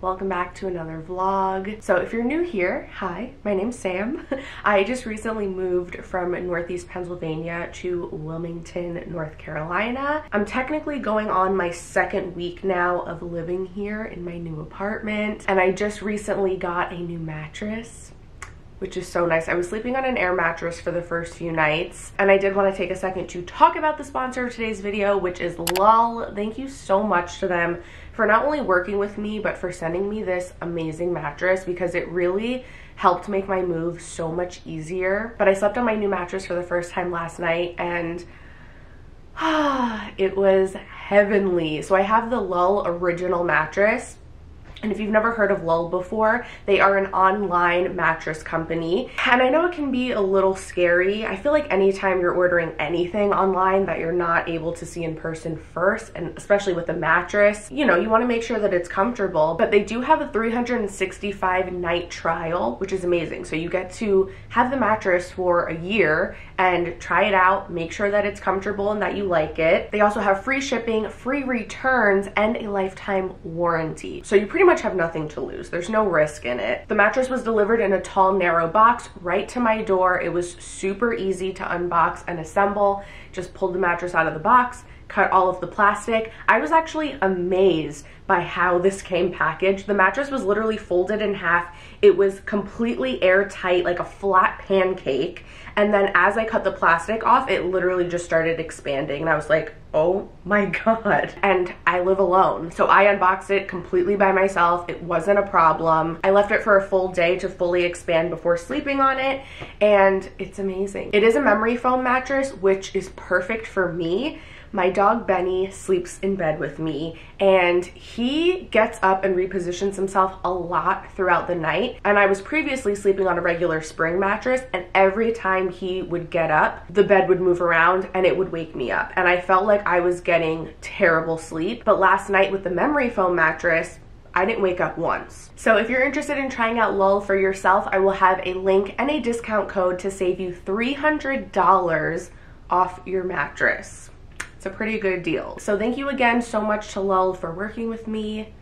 Welcome back to another vlog. So if you're new here, hi, my name's Sam. I just recently moved from Northeast Pennsylvania to Wilmington, North Carolina. I'm technically going on my second week now of living here in my new apartment, and I just recently got a new mattress, which is so nice. I was sleeping on an air mattress for the first few nights, and I did want to take a second to talk about the sponsor of today's video, which is Lull. Thank you so much to them for not only working with me, but for sending me this amazing mattress, because it really helped make my move so much easier. But I slept on my new mattress for the first time last night, and it was heavenly. So I have the Lull original mattress. And if you've never heard of Lull before, they are an online mattress company. And I know it can be a little scary. I feel like anytime you're ordering anything online that you're not able to see in person first, and especially with a mattress, you know, you want to make sure that it's comfortable. But they do have a 365 night trial, which is amazing. So you get to have the mattress for a year and try it out, make sure that it's comfortable and that you like it. They also have free shipping, free returns, and a lifetime warranty. So you pretty much have nothing to lose. There's no risk in it. The mattress was delivered in a tall, narrow box right to my door. It was super easy to unbox and assemble. Just pulled the mattress out of the box, cut all of the plastic. I was actually amazed by how this came packaged. The mattress was literally folded in half. It was completely airtight, like a flat pancake. And then as I cut the plastic off, it literally just started expanding. And I was like, oh my God. And I live alone, so I unboxed it completely by myself. It wasn't a problem. I left it for a full day to fully expand before sleeping on it, and it's amazing. It is a memory foam mattress, which is perfect for me. My dog Benny sleeps in bed with me, and he gets up and repositions himself a lot throughout the night. And I was previously sleeping on a regular spring mattress, and every time he would get up, the bed would move around and it would wake me up. And I felt like I was getting terrible sleep. But last night with the memory foam mattress, I didn't wake up once. So if you're interested in trying out Lull for yourself, I will have a link and a discount code to save you $300 off your mattress. It's a pretty good deal. So thank you again so much to Lull for working with me.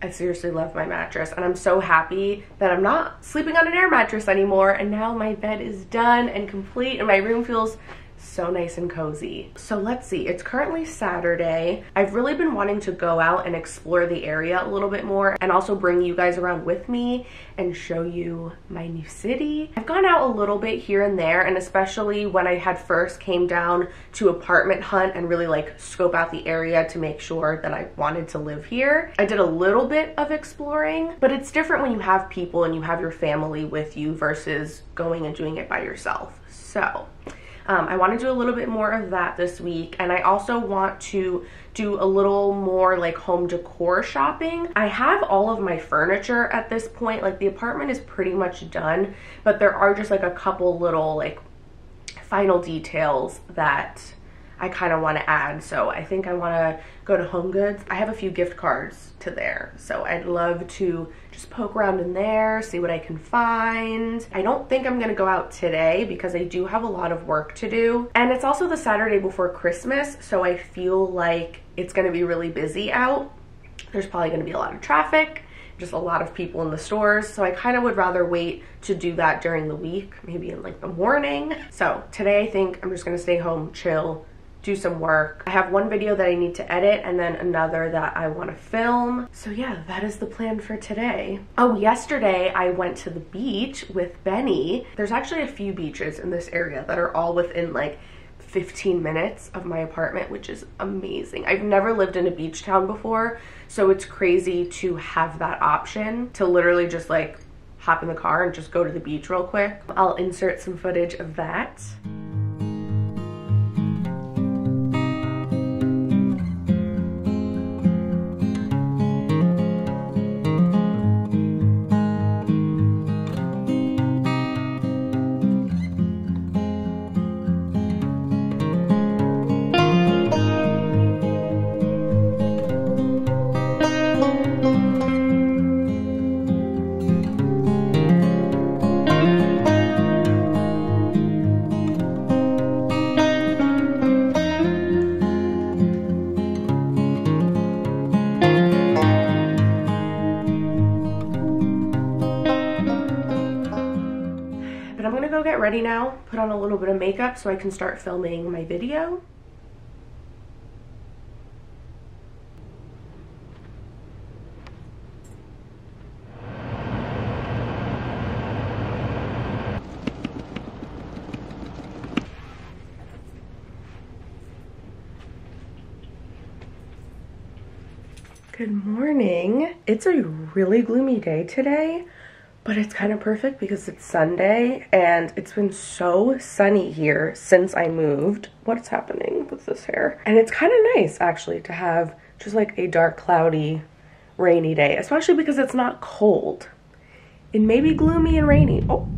I seriously love my mattress, and I'm so happy that I'm not sleeping on an air mattress anymore, and now my bed is done and complete, and my room feels so nice and cozy. So let's see, it's currently Saturday. I've really been wanting to go out and explore the area a little bit more, and also bring you guys around with me and show you my new city. I've gone out a little bit here and there, and especially when I had first came down to apartment hunt and really like scope out the area to make sure that I wanted to live here. I did a little bit of exploring, but it's different when you have people and you have your family with you versus going and doing it by yourself. So I want to do a little bit more of that this week, and I also want to do a little more like home decor shopping. I have all of my furniture at this point, like the apartment is pretty much done, but there are just like a couple little like final details that I kind of want to add. So I think I want to go to HomeGoods. I have a few gift cards to there, so I'd love to just poke around in there, see what I can find. I don't think I'm gonna go out today because I do have a lot of work to do, and it's also the Saturday before Christmas, so I feel like it's gonna be really busy out. There's probably gonna be a lot of traffic, just a lot of people in the stores, so I kind of would rather wait to do that during the week, maybe in like the morning. So today I think I'm just gonna stay home, chill, do some work. I have one video that I need to edit, and then another that I want to film. So yeah, that is the plan for today. Oh, yesterday I went to the beach with Benny. There's actually a few beaches in this area that are all within like 15 minutes of my apartment, which is amazing. I've never lived in a beach town before, so it's crazy to have that option to literally just like hop in the car and just go to the beach real quick. I'll insert some footage of that. ready now, put on a little bit of makeup so I can start filming my video. Good morning. It's a really gloomy day today, but it's kind of perfect because it's Sunday and it's been so sunny here since I moved. What's happening with this hair? And it's kind of nice actually to have just like a dark, cloudy, rainy day, especially because it's not cold. It may be gloomy and rainy. Oh,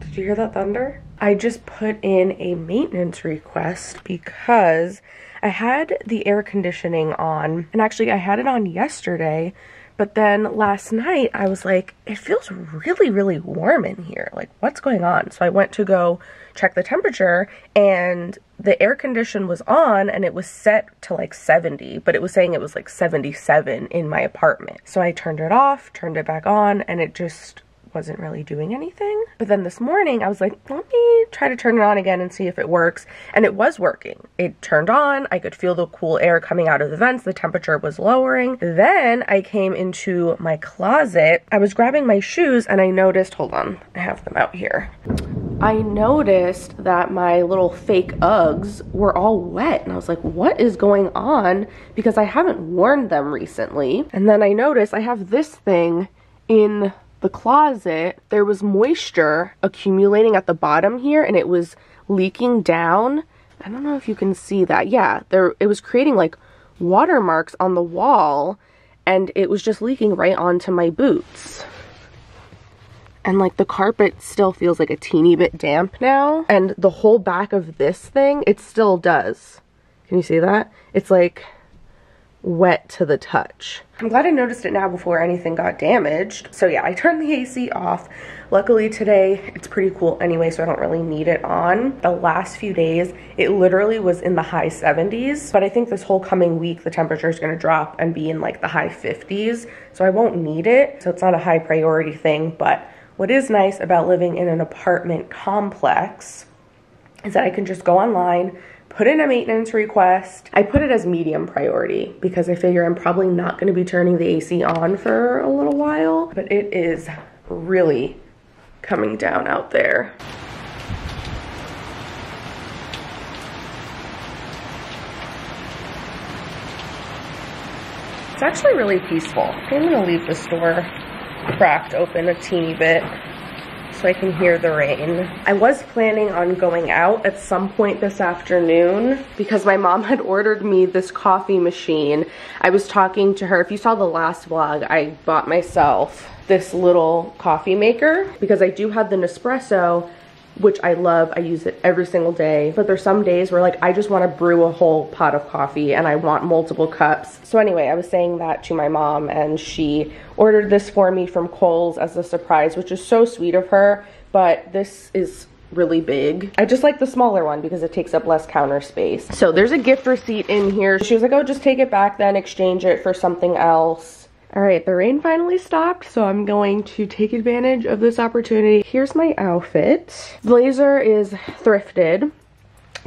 did you hear that thunder? I just put in a maintenance request because I had the air conditioning on, and actually I had it on yesterday, but then last night I was like, it feels really, really warm in here. Like, what's going on? So I went to go check the temperature, and the air condition was on and it was set to like 70, but it was saying it was like 77 in my apartment. So I turned it off, turned it back on, and it just wasn't really doing anything. But then this morning I was like, let me try to turn it on again and see if it works, and it was working. It turned on, I could feel the cool air coming out of the vents, the temperature was lowering. Then I came into my closet, I was grabbing my shoes, and I noticed, hold on, I have them out here. I noticed that my little fake Uggs were all wet, and I was like, what is going on? Because I haven't worn them recently. And then I noticed I have this thing in the closet. There was moisture accumulating at the bottom here, and it was leaking down. I don't know if you can see that. Yeah, there, it was creating like watermarks on the wall, and it was just leaking right onto my boots. And like the carpet still feels like a teeny bit damp now, and the whole back of this thing, it still does. Can you see that? It's like wet to the touch. I'm glad I noticed it now before anything got damaged. So yeah, I turned the AC off. Luckily today it's pretty cool anyway, so I don't really need it on. The last few days it literally was in the high 70s, but I think this whole coming week the temperature is going to drop and be in like the high 50s, so I won't need it. So it's not a high priority thing, but what is nice about living in an apartment complex is that I can just go online, put in a maintenance request. I put it as medium priority because I figure I'm probably not going to be turning the AC on for a little while, but it is really coming down out there. It's actually really peaceful. I'm going to leave this door cracked open a teeny bit so I can hear the rain. I was planning on going out at some point this afternoon because my mom had ordered me this coffee machine. I was talking to her. If you saw the last vlog, I bought myself this little coffee maker because I do have the Nespresso, which I love. I use it every single day, but there's some days where like I just want to brew a whole pot of coffee and I want multiple cups. So anyway, I was saying that to my mom, and she ordered this for me from Kohl's as a surprise, which is so sweet of her, but this is really big. I just like the smaller one because it takes up less counter space. So there's a gift receipt in here. She was like, oh, just take it back then, exchange it for something else. All right, the rain finally stopped, so I'm going to take advantage of this opportunity. Here's my outfit. Blazer is thrifted.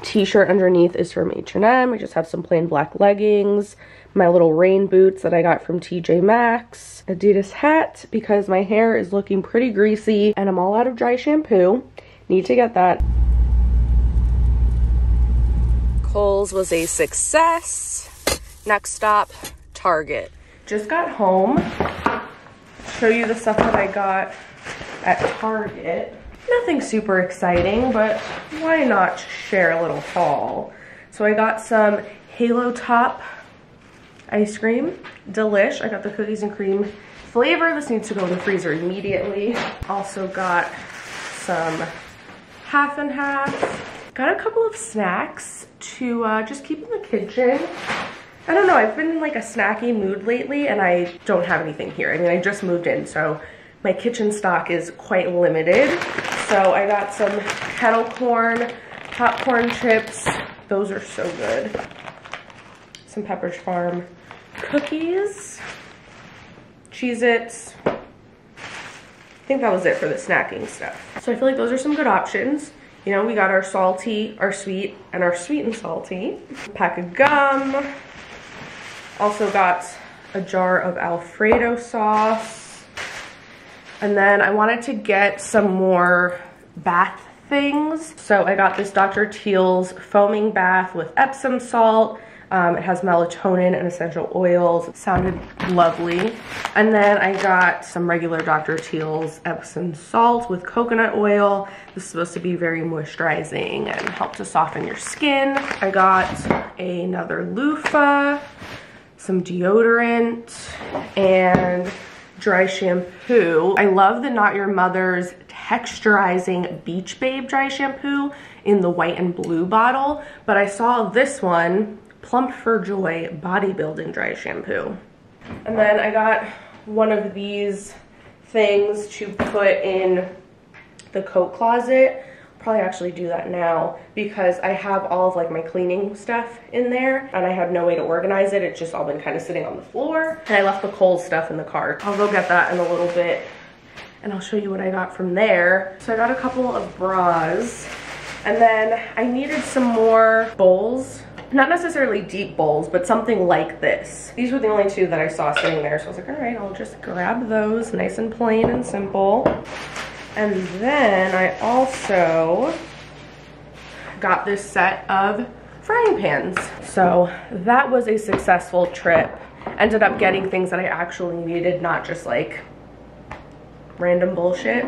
T-shirt underneath is from H&M. I just have some plain black leggings. My little rain boots that I got from TJ Maxx. Adidas hat because my hair is looking pretty greasy and I'm all out of dry shampoo. Need to get that. Kohl's was a success. Next stop, Target. Just got home. Show you the stuff that I got at Target. Nothing super exciting, but why not share a little haul? So I got some Halo Top ice cream. Delish. I got the cookies and cream flavor. This needs to go in the freezer immediately. Also got some half and half. Got a couple of snacks to just keep in the kitchen. I don't know, I've been in like a snacky mood lately, and I don't have anything here. I mean, I just moved in, so my kitchen stock is quite limited. So I got some kettle corn, popcorn chips. Those are so good. Some Pepperidge Farm cookies, Cheez-Its. I think that was it for the snacking stuff. So I feel like those are some good options. You know, we got our salty, our sweet, and our sweet and salty. Pack of gum. Also got a jar of Alfredo sauce. And then I wanted to get some more bath things. So I got this Dr. Teal's foaming bath with Epsom salt. It has melatonin and essential oils. It sounded lovely. And then I got some regular Dr. Teal's Epsom salt with coconut oil. This is supposed to be very moisturizing and help to soften your skin. I got another loofah, some deodorant, and dry shampoo. I love the Not Your Mother's texturizing Beach Babe dry shampoo in the white and blue bottle, but I saw this one, Plump for Joy Bodybuilding Dry Shampoo. And then I got one of these things to put in the coat closet. Probably actually do that now because I have all of like my cleaning stuff in there and I have no way to organize it. It's just all been kind of sitting on the floor. And I left the Kohl's stuff in the car. I'll go get that in a little bit and I'll show you what I got from there. So I got a couple of bras and then I needed some more bowls. Not necessarily deep bowls, but something like this. These were the only two that I saw sitting there. So I was like, all right, I'll just grab those, nice and plain and simple. And then I also got this set of frying pans. So that was a successful trip. Ended up getting things that I actually needed, not just like random bullshit.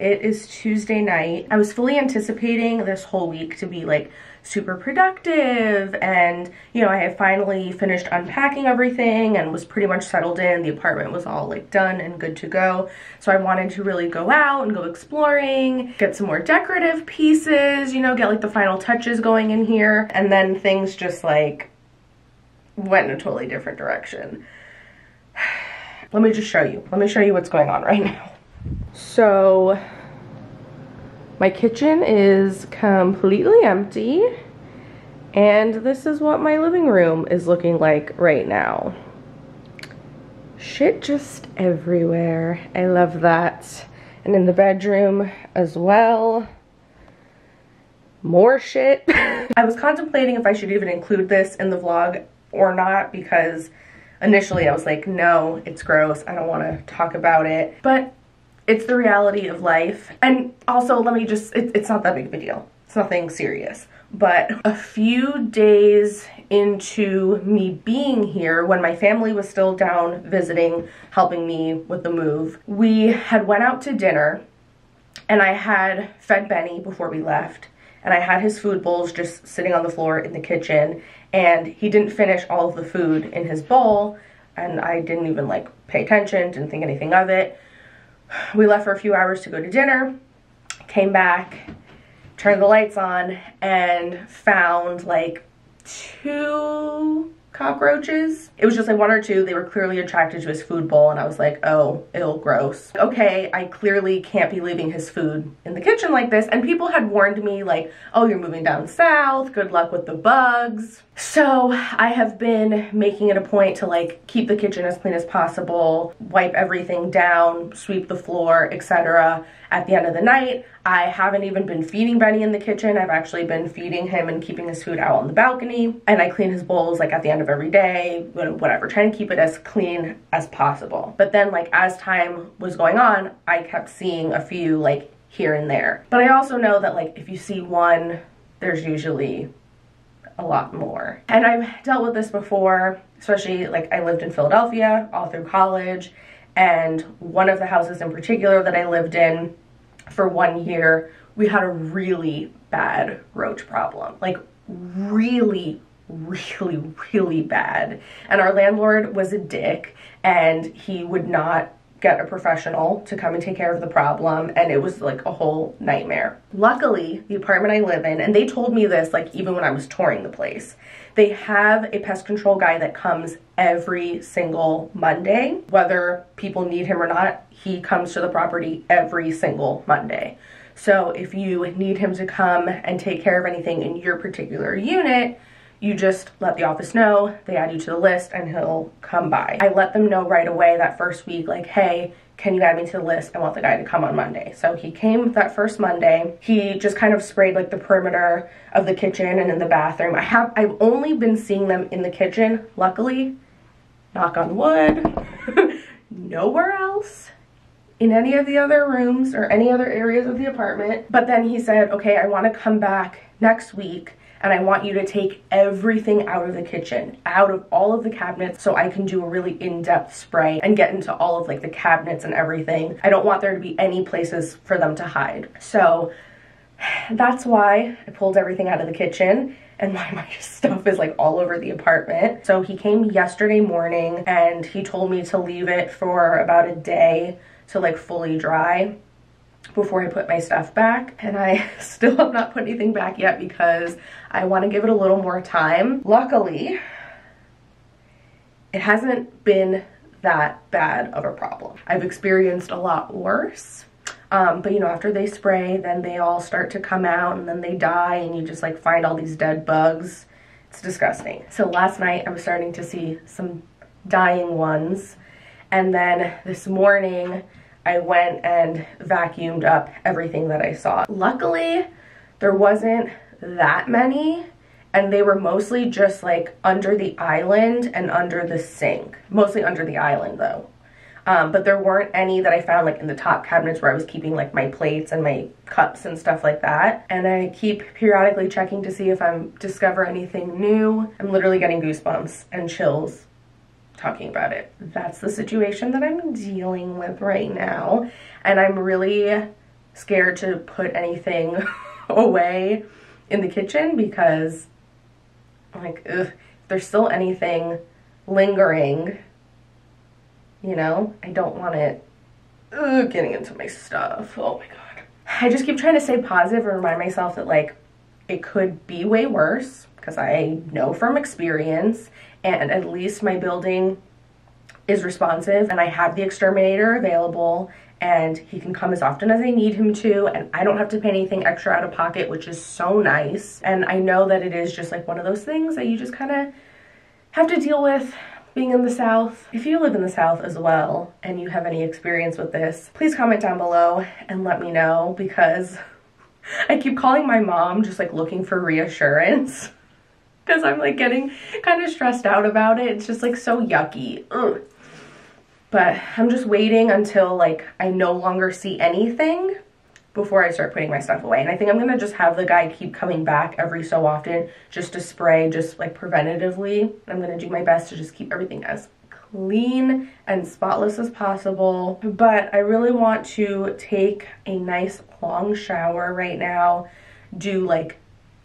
It is Tuesday night. I was fully anticipating this whole week to be like super productive and, you know, I had finally finished unpacking everything and was pretty much settled in. The apartment was all like done and good to go. So I wanted to really go out and go exploring, get some more decorative pieces, you know, get like the final touches going in here. And then things just like went in a totally different direction. Let me just show you. Let me show you what's going on right now. So my kitchen is completely empty and this is what my living room is looking like right now. Shit just everywhere. I love that. And in the bedroom as well. More shit. I was contemplating if I should even include this in the vlog or not because initially I was like, no, it's gross. I don't want to talk about it. But it's the reality of life. And also, let me just, it's not that big of a deal. It's nothing serious. But a few days into me being here, when my family was still down visiting, helping me with the move, we had went out to dinner and I had fed Benny before we left. And I had his food bowls just sitting on the floor in the kitchen and he didn't finish all of the food in his bowl. And I didn't even like pay attention, didn't think anything of it. We left for a few hours to go to dinner, came back, turned the lights on, and found like 2 cockroaches. It was just like 1 or 2. They were clearly attracted to his food bowl, and I was like, oh, ew, gross. Okay, I clearly can't be leaving his food in the kitchen like this. And people had warned me like, oh, you're moving down south. Good luck with the bugs. So I have been making it a point to like keep the kitchen as clean as possible, wipe everything down, sweep the floor, etc. At the end of the night, I haven't even been feeding Benny in the kitchen. I've actually been feeding him and keeping his food out on the balcony. And I clean his bowls like at the end of every day, whatever, trying to keep it as clean as possible. But then like as time was going on, I kept seeing a few like here and there. But I also know that like if you see one, there's usually a lot more. And I've dealt with this before, especially like I lived in Philadelphia all through college, and one of the houses in particular that I lived in for 1 year, we had a really bad roach problem, like really bad. And our landlord was a dick, and he would not get a professional to come and take care of the problem, and it was like a whole nightmare. Luckily, the apartment I live in, and they told me this like even when I was touring the place, they have a pest control guy that comes every single Monday. Whether people need him or not, he comes to the property every single Monday. So if you need him to come and take care of anything in your particular unit, you just let the office know, they add you to the list, and he'll come by. I let them know right away that first week, like, hey, can you add me to the list? I want the guy to come on Monday. So he came that first Monday. He just kind of sprayed like the perimeter of the kitchen and in the bathroom. I've only been seeing them in the kitchen, luckily, knock on wood, nowhere else in any of the other rooms or any other areas of the apartment. But then he said, okay, I want to come back next week, and I want you to take everything out of the kitchen, out of all of the cabinets, so I can do a really in-depth spray and get into all of like the cabinets and everything. I don't want there to be any places for them to hide. So that's why I pulled everything out of the kitchen and why my stuff is like all over the apartment. So he came yesterday morning and he told me to leave it for about a day to like fully dry before I put my stuff back, and I still have not put anything back yet because I want to give it a little more time. Luckily, it hasn't been that bad of a problem. I've experienced a lot worse, but you know, after they spray, then they all start to come out and then they die, and you just like find all these dead bugs. It's disgusting. So last night I was starting to see some dying ones, and then this morning I went and vacuumed up everything that I saw. Luckily, there wasn't that many, and they were mostly just like under the island and under the sink. Mostly under the island though. But there weren't any that I found like in the top cabinets where I was keeping like my plates and my cups and stuff like that. And I keep periodically checking to see if I'm discover anything new. I'm literally getting goosebumps and chills talking about it. That's the situation that I'm dealing with right now, and I'm really scared to put anything away in the kitchen because I'm like, ugh, if there's still anything lingering, you know, I don't want it getting into my stuff. Oh my god. I just keep trying to stay positive and remind myself that like it could be way worse, because I know from experience, and at least my building is responsive and I have the exterminator available and he can come as often as I need him to, and I don't have to pay anything extra out of pocket, which is so nice. And I know that it is just like one of those things that you just kind of have to deal with being in the South. If you live in the South as well and you have any experience with this, please comment down below and let me know, because I keep calling my mom just like looking for reassurance. Because I'm like getting kind of stressed out about it. It's just like so yucky. Ugh. But I'm just waiting until like I no longer see anything before I start putting my stuff away. And I think I'm gonna just have the guy keep coming back every so often just to spray, just like preventatively. I'm gonna do my best to just keep everything as clean and spotless as possible. But I really want to take a nice long shower right now. Do like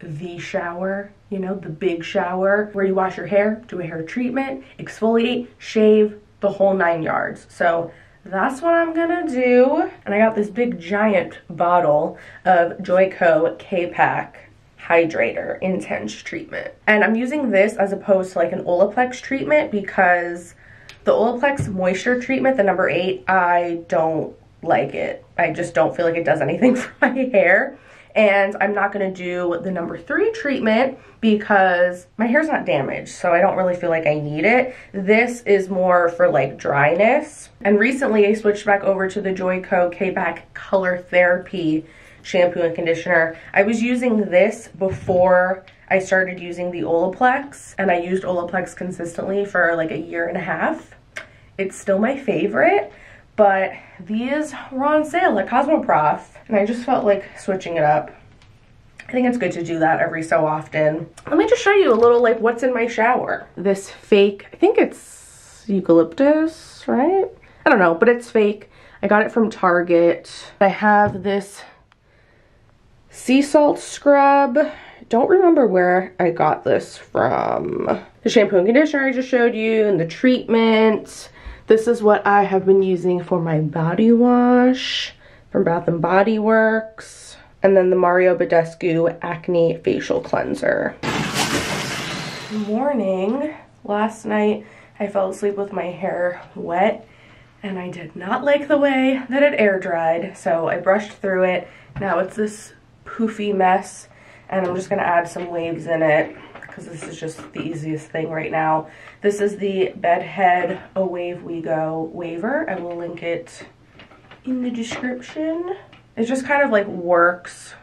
the shower, you know, the big shower where you wash your hair, do a hair treatment, exfoliate, shave, the whole 9 yards. So that's what I'm gonna do. And I got this big giant bottle of Joico K-Back Hydrator Intense Treatment. And I'm using this as opposed to like an Olaplex treatment, because the Olaplex Moisture Treatment, the number 8, I don't like it. I just don't feel like it does anything for my hair. And I'm not gonna do the number 3 treatment because my hair's not damaged, so I don't really feel like I need it. This is more for like dryness. And recently I switched back over to the Joico K-Back Color Therapy shampoo and conditioner. I was using this before I started using the Olaplex, and I used Olaplex consistently for like 1.5 years. It's still my favorite, but these were on sale at Cosmoprof, and I just felt like switching it up. I think it's good to do that every so often. Let me just show you a little like what's in my shower. This fake, I think it's eucalyptus, right? I don't know, but it's fake. I got it from Target. I have this sea salt scrub. Don't remember where I got this from. The shampoo and conditioner I just showed you and the treatment. This is what I have been using for my body wash from Bath & Body Works. And then the Mario Badescu Acne Facial Cleanser. Morning. Last night I fell asleep with my hair wet and I did not like the way that it air dried. So I brushed through it. Now it's this poofy mess and I'm just gonna add some waves in it because this is just the easiest thing right now. This is the Bed Head Away We Go Waver. I will link it in the description. It just kind of like works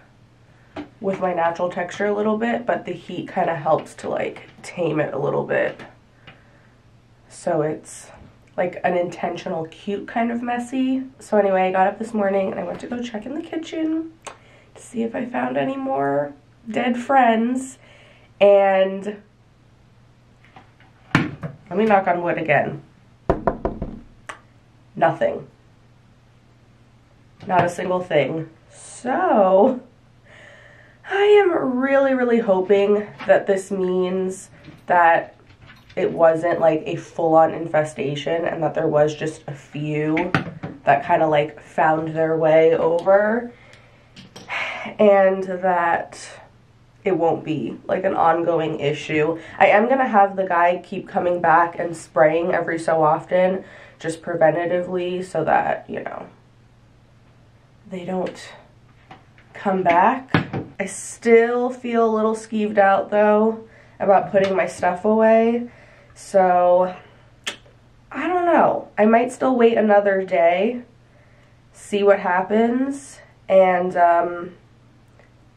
with my natural texture a little bit, but the heat kind of helps to like tame it a little bit. So it's like an intentional cute kind of messy. So anyway, I got up this morning and I went to go check in the kitchen to see if I found any more dead friends. And let me knock on wood again. Nothing. Not a single thing. So I am really, really hoping that this means that it wasn't like a full-on infestation and that there was just a few that kind of like found their way over and that it won't be like an ongoing issue. I am gonna have the guy keep coming back and spraying every so often, just preventatively, so that, you know, they don't come back. I still feel a little skeeved out though about putting my stuff away. So I don't know. I might still wait another day, see what happens, and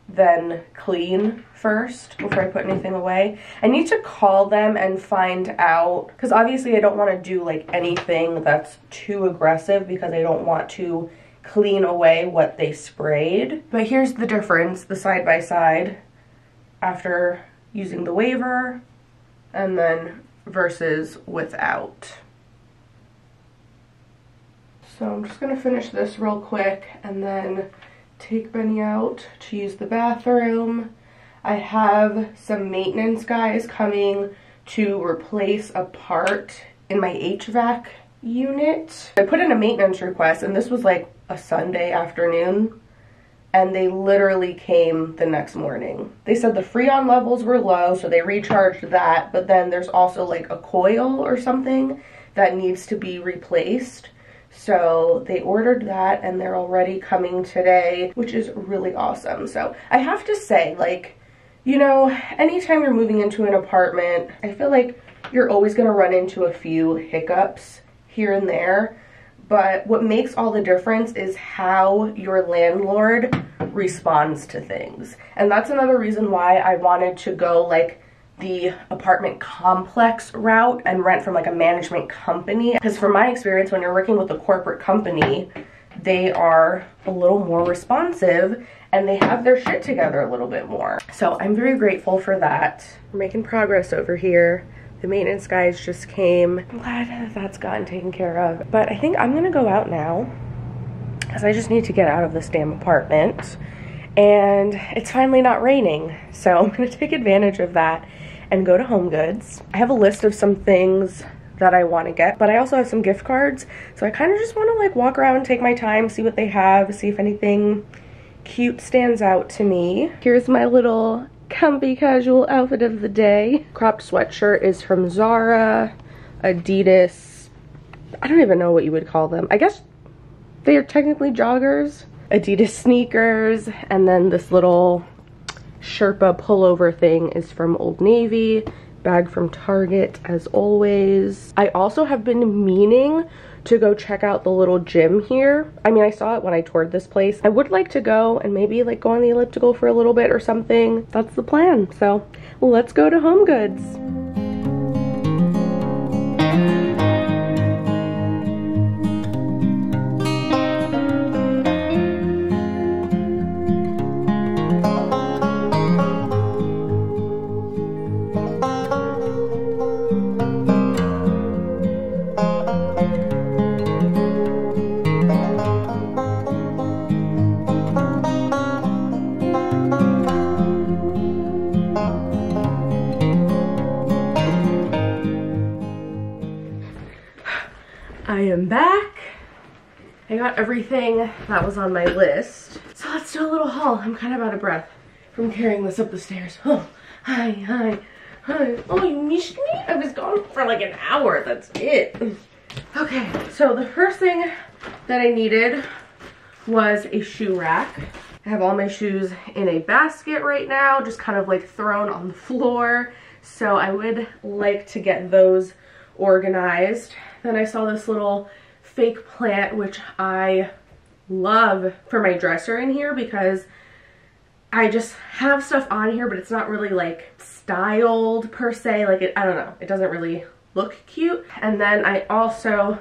then clean first before I put anything away. I need to call them and find out, because obviously I don't want to do like anything that's too aggressive because I don't want to clean away what they sprayed. But here's the difference, the side by side after using the waiver and then versus without. So I'm just gonna finish this real quick and then take Benny out to use the bathroom. I have some maintenance guys coming to replace a part in my HVAC unit. I put in a maintenance request and this was like a Sunday afternoon and they literally came the next morning. They said the Freon levels were low, so they recharged that, but then there's also like a coil or something that needs to be replaced. So they ordered that and they're already coming today, which is really awesome. So I have to say, like, you know, anytime you're moving into an apartment, I feel like you're always gonna run into a few hiccups here and there. But what makes all the difference is how your landlord responds to things. And that's another reason why I wanted to go like the apartment complex route and rent from like a management company. Because from my experience, when you're working with a corporate company, they are a little more responsive and they have their shit together a little bit more. So I'm very grateful for that. We're making progress over here. The maintenance guys just came. I'm glad that's gotten taken care of. But I think I'm gonna go out now because I just need to get out of this damn apartment. And it's finally not raining. So I'm gonna take advantage of that and go to HomeGoods. I have a list of some things that I wanna get, but I also have some gift cards. So I kinda just wanna like walk around, take my time, see what they have, see if anything cute stands out to me. Here's my little comfy casual outfit of the day. Cropped sweatshirt is from Zara, Adidas. I don't even know what you would call them. I guess they are technically joggers. Adidas sneakers, and then this little Sherpa pullover thing is from Old Navy. Bag from Target as always. I also have been meaning to go check out the little gym here. I mean, I saw it when I toured this place. I would like to go and maybe like go on the elliptical for a little bit or something. That's the plan. So let's go to HomeGoods. back. I got everything that was on my list. So let's do a little haul. I'm kind of out of breath from carrying this up the stairs. Oh, hi. Oh, you missed me? I was gone for like an hour, that's it. Okay, so the first thing that I needed was a shoe rack. I have all my shoes in a basket right now, just kind of like thrown on the floor. So I would like to get those organized. Then I saw this little fake plant, which I love for my dresser in here because I just have stuff on here, but it's not really like styled per se. Like, I don't know, it doesn't really look cute. And then I also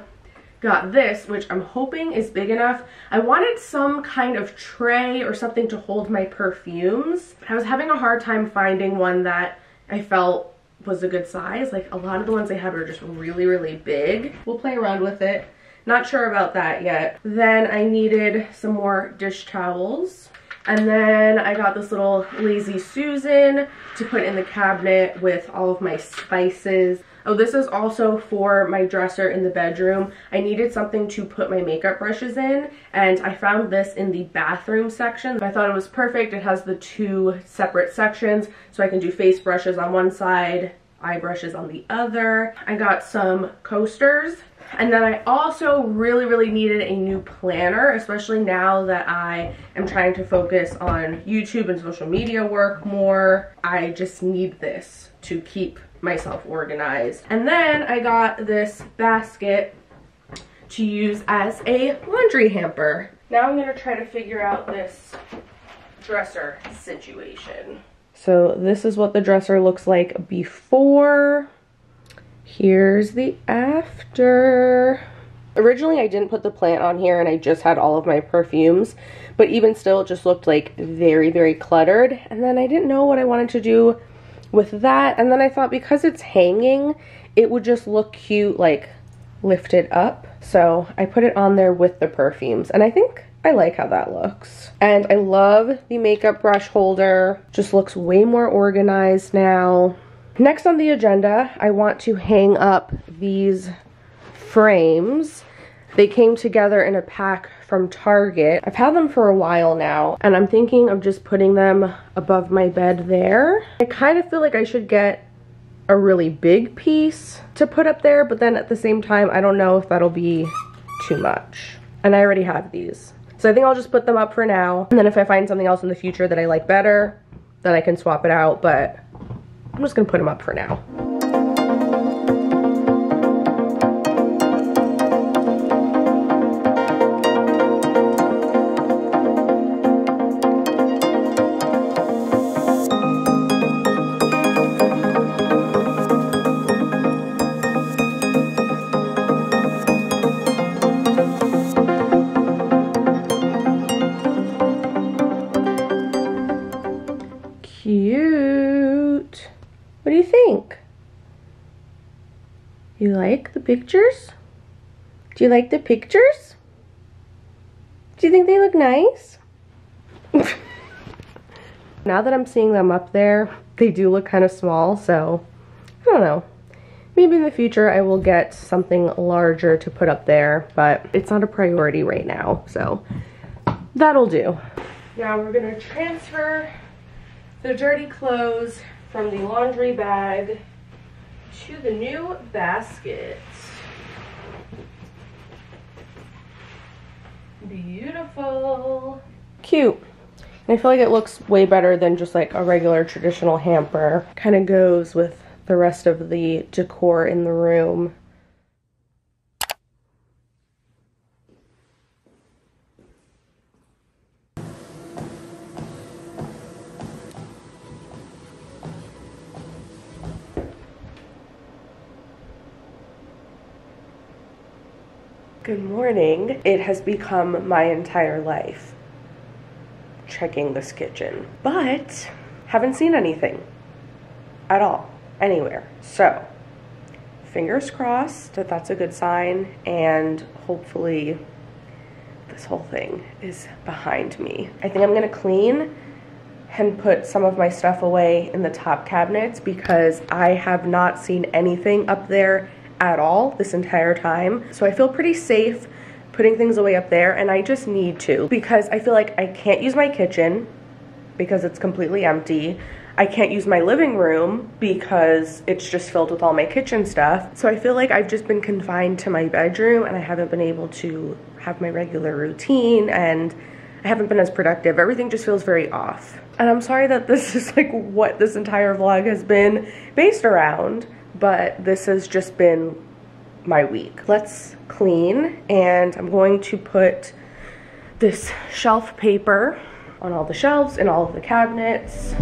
got this, which I'm hoping is big enough. I wanted some kind of tray or something to hold my perfumes. I was having a hard time finding one that I felt was a good size. Like, a lot of the ones I had were just really, really big. We'll play around with it. Not sure about that yet. Then I needed some more dish towels. And then I got this little Lazy Susan to put in the cabinet with all of my spices. Oh, this is also for my dresser in the bedroom. I needed something to put my makeup brushes in, and I found this in the bathroom section. I thought it was perfect. It has the two separate sections, so I can do face brushes on one side, eye brushes on the other. I got some coasters. And then I also really, really needed a new planner, especially now that I am trying to focus on YouTube and social media work more. I just need this to keep myself organized. And then I got this basket to use as a laundry hamper. Now I'm going to try to figure out this dresser situation. So this is what the dresser looks like before. Here's the after. Originally, I didn't put the plant on here and I just had all of my perfumes, but even still, it just looked like very, very cluttered. And then I didn't know what I wanted to do with that. And then I thought because it's hanging, it would just look cute, like lifted up. So I put it on there with the perfumes, and I think I like how that looks. And I love the makeup brush holder. Just looks way more organized now. Next on the agenda, I want to hang up these frames. They came together in a pack from Target. I've had them for a while now, and I'm thinking of just putting them above my bed there. I kind of feel like I should get a really big piece to put up there, but then at the same time, I don't know if that'll be too much. And I already have these. So I think I'll just put them up for now. And then if I find something else in the future that I like better, then I can swap it out, but I'm just gonna put them up for now. You like the pictures? Do you like the pictures? Do you think they look nice? Now that I'm seeing them up there, they do look kind of small, so I don't know. Maybe in the future I will get something larger to put up there, but it's not a priority right now, so that'll do. Now we're gonna transfer the dirty clothes from the laundry bag to the new basket. Beautiful. Cute. And I feel like it looks way better than just like a regular traditional hamper. Kind of goes with the rest of the decor in the room. Good morning. It has become my entire life checking this kitchen, but haven't seen anything at all, anywhere. So fingers crossed that that's a good sign, and hopefully this whole thing is behind me. I think I'm gonna clean and put some of my stuff away in the top cabinets because I have not seen anything up there at all this entire time. So I feel pretty safe putting things away up there, and I just need to, because I feel like I can't use my kitchen because it's completely empty. I can't use my living room because it's just filled with all my kitchen stuff. So I feel like I've just been confined to my bedroom and I haven't been able to have my regular routine, and I haven't been as productive. Everything just feels very off. And I'm sorry that this is like what this entire vlog has been based around, but this has just been my week. Let's clean, and I'm going to put this shelf paper on all the shelves and all of the cabinets.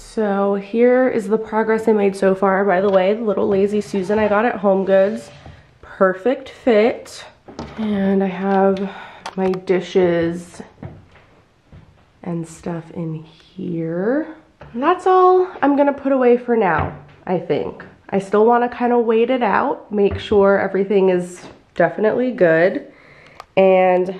So here is the progress I made so far. By the way, the little Lazy Susan I got at HomeGoods. Perfect fit. And I have my dishes and stuff in here. And that's all I'm gonna put away for now, I think. I still wanna kinda wait it out, make sure everything is definitely good, and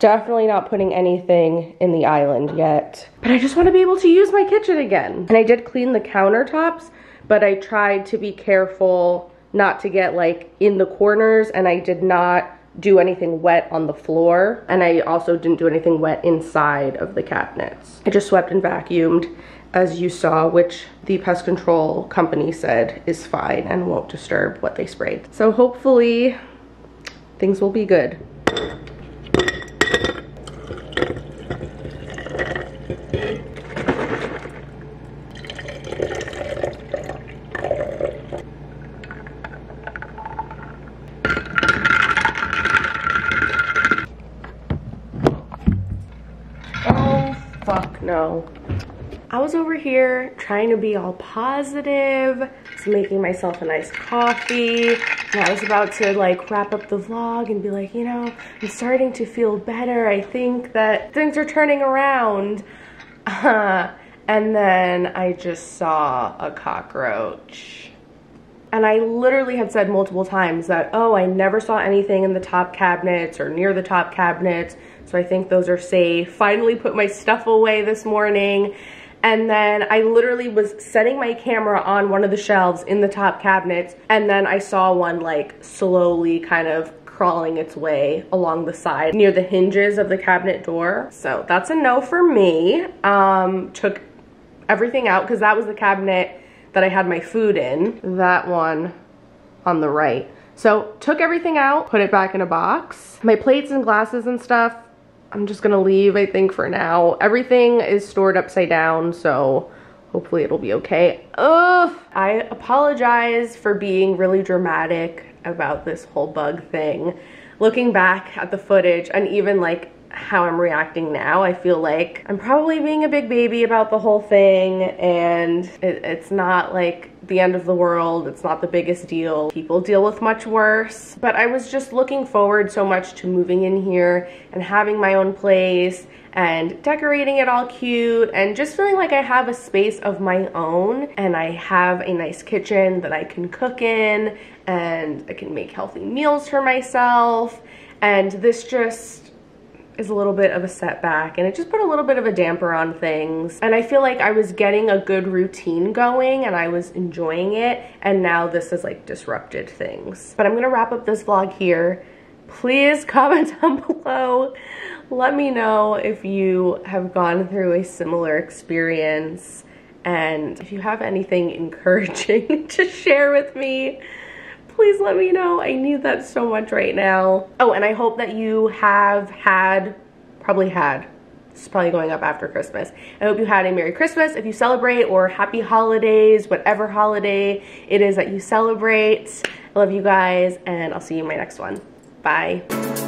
definitely not putting anything in the island yet. But I just want to be able to use my kitchen again. And I did clean the countertops, but I tried to be careful not to get like in the corners, and I did not do anything wet on the floor. And I also didn't do anything wet inside of the cabinets. I just swept and vacuumed, as you saw, which the pest control company said is fine and won't disturb what they sprayed. So hopefully things will be good. No. I was over here trying to be all positive, just making myself a nice coffee, and I was about to like wrap up the vlog and be like, you know, I'm starting to feel better. I think that things are turning around. And then I just saw a cockroach. And I literally had said multiple times that, oh, I never saw anything in the top cabinets or near the top cabinets, so I think those are safe. Finally put my stuff away this morning. And then I literally was setting my camera on one of the shelves in the top cabinets, and then I saw one like slowly kind of crawling its way along the side near the hinges of the cabinet door. So that's a no for me. Took everything out, because that was the cabinet that I had my food in, that one on the right. So took everything out, put it back in a box. My plates and glasses and stuff, I'm just gonna leave, I think, for now. Everything is stored upside down, so hopefully it'll be okay. Ugh! I apologize for being really dramatic about this whole bug thing. Looking back at the footage, and even like how I'm reacting now. I feel like I'm probably being a big baby about the whole thing, and it's not like the end of the world. It's not the biggest deal. People deal with much worse. But I was just looking forward so much to moving in here and having my own place and decorating it all cute and just feeling like I have a space of my own, and I have a nice kitchen that I can cook in, and I can make healthy meals for myself. And this just is a little bit of a setback, and it just put a little bit of a damper on things. And I feel like I was getting a good routine going and I was enjoying it, and now this has like disrupted things. But I'm gonna wrap up this vlog here. Please comment down below. Let me know if you have gone through a similar experience, and if you have anything encouraging to share with me, please let me know. I need that so much right now. Oh, and I hope that you have had, this is probably going up after Christmas. I hope you had a Merry Christmas if you celebrate, or Happy Holidays, whatever holiday it is that you celebrate. I love you guys, and I'll see you in my next one. Bye.